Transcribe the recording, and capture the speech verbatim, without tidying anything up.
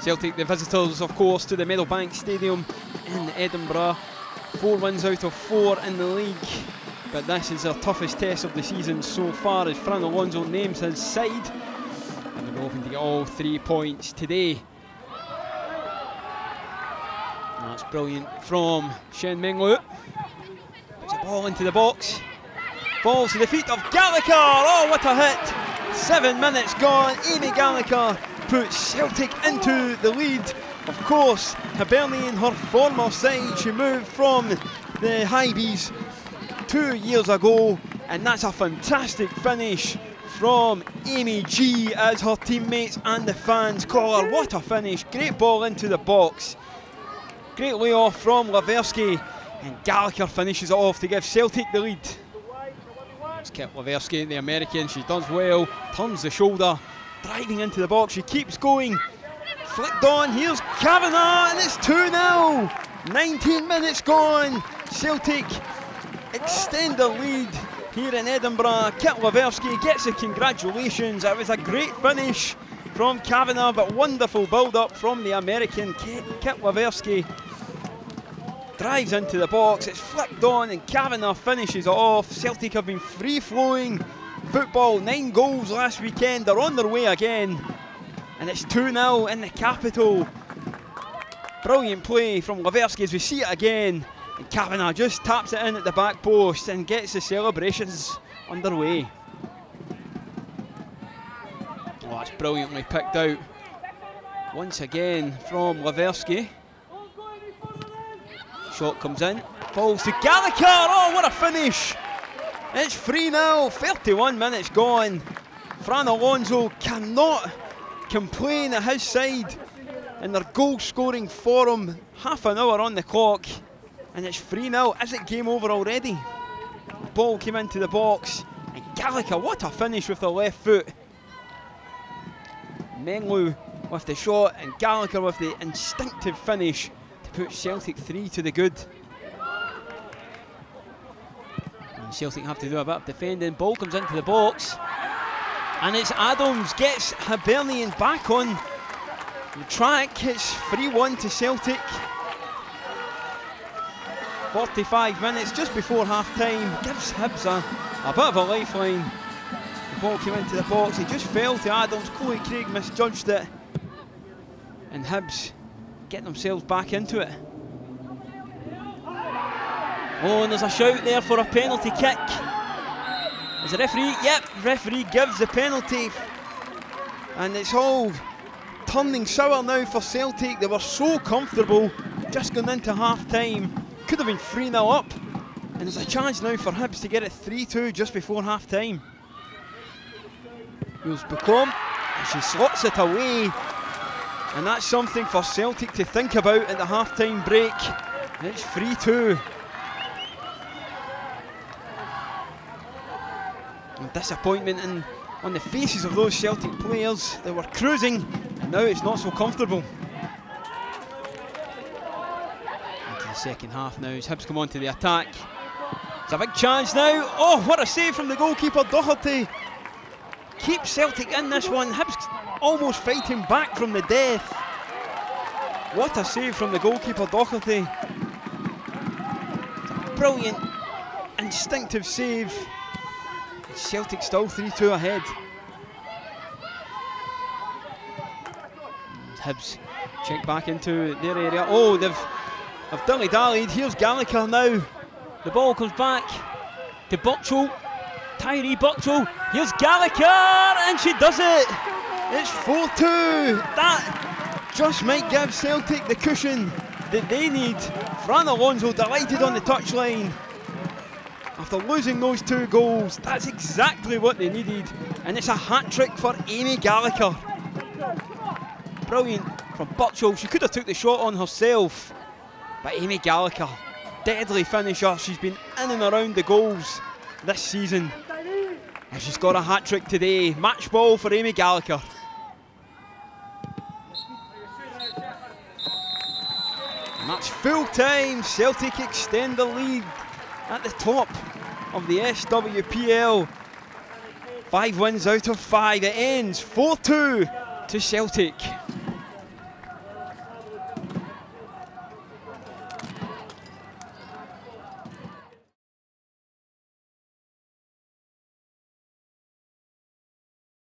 Celtic, the visitors, of course, to the Meadowbank Stadium in Edinburgh. Four wins out of four in the league, but this is their toughest test of the season so far, as Fran Alonso names his side, and they're hoping to get all three points today. And that's brilliant from Shen Menglu. Puts the ball into the box, falls to the feet of Gallagher. Oh, what a hit! Seven minutes gone. Amy Gallagher puts Celtic into the lead. Of course, Hibernian, her former side, she moved from the Hibees two years ago, and that's a fantastic finish from Amy G as her teammates and the fans call her. What a finish, great ball into the box. Great layoff from Loferski, and Gallagher finishes it off to give Celtic the lead. It's kept Loferski, the American, she does well, turns the shoulder, driving into the box, she keeps going. Flicked on, here's Kavanagh, and it's two nil. nineteen minutes gone. Celtic extend the lead here in Edinburgh. Kit Loferski gets the congratulations. It was a great finish from Kavanagh, but wonderful build-up from the American. Kit Loferski drives into the box, it's flicked on, and Kavanagh finishes it off. Celtic have been free-flowing football, nine goals last weekend, they're on their way again. And it's two nil in the capital. Brilliant play from Loferski as we see it again. And Kavanagh just taps it in at the back post and gets the celebrations underway. Oh, that's brilliantly picked out once again from Loferski. Shot comes in, falls to Gallagher. Oh, what a finish! It's three nil, thirty-one minutes gone. Fran Alonso cannot complain at his side in their goal scoring forum. Half an hour on the clock and it's three nil. Is it game over already? Ball came into the box and Gallagher, what a finish with the left foot. Menglu with the shot and Gallagher with the instinctive finish to put Celtic three to the good. And Celtic have to do a bit of defending. Ball comes into the box. And it's Adams, gets Hibernian back on the track. It's three one to Celtic. forty-five minutes just before half time. Gives Hibs a, a bit of a lifeline. The ball came into the box, he just fell to Adams. Chloe Craig misjudged it. And Hibs get themselves back into it. Oh, and there's a shout there for a penalty kick. Is the referee? Yep, referee gives the penalty. And it's all turning sour now for Celtic. They were so comfortable just going into half time. Could have been three nil up. And there's a chance now for Hibs to get it three two just before half time. Here's Bukom, and she slots it away. And that's something for Celtic to think about at the half time break. And it's three two. Disappointment in, on the faces of those Celtic players that were cruising, and now it's not so comfortable. Into the second half now as Hibs come on to the attack. It's a big chance now. Oh, what a save from the goalkeeper, Doherty. Keeps Celtic in this one. Hibs almost fighting back from the death. What a save from the goalkeeper, Doherty. It's a brilliant, instinctive save. Celtic still three two ahead. Hibs check back into their area. Oh, they've, they've dilly-dallied. Here's Gallagher now. The ball comes back to Burchell. Tyree Bottrell. Here's Gallagher, and she does it. It's four two. That just might give Celtic the cushion that they need. Fran Alonso delighted on the touchline. After losing those two goals, that's exactly what they needed. And it's a hat-trick for Amy Gallagher. Brilliant from Burchell. She could have took the shot on herself. But Amy Gallagher, deadly finisher. She's been in and around the goals this season. And she's got a hat-trick today. Match ball for Amy Gallagher. And that's full time. Celtic extend the lead at the top of the S W P L. Five wins out of five. It ends four two to Celtic.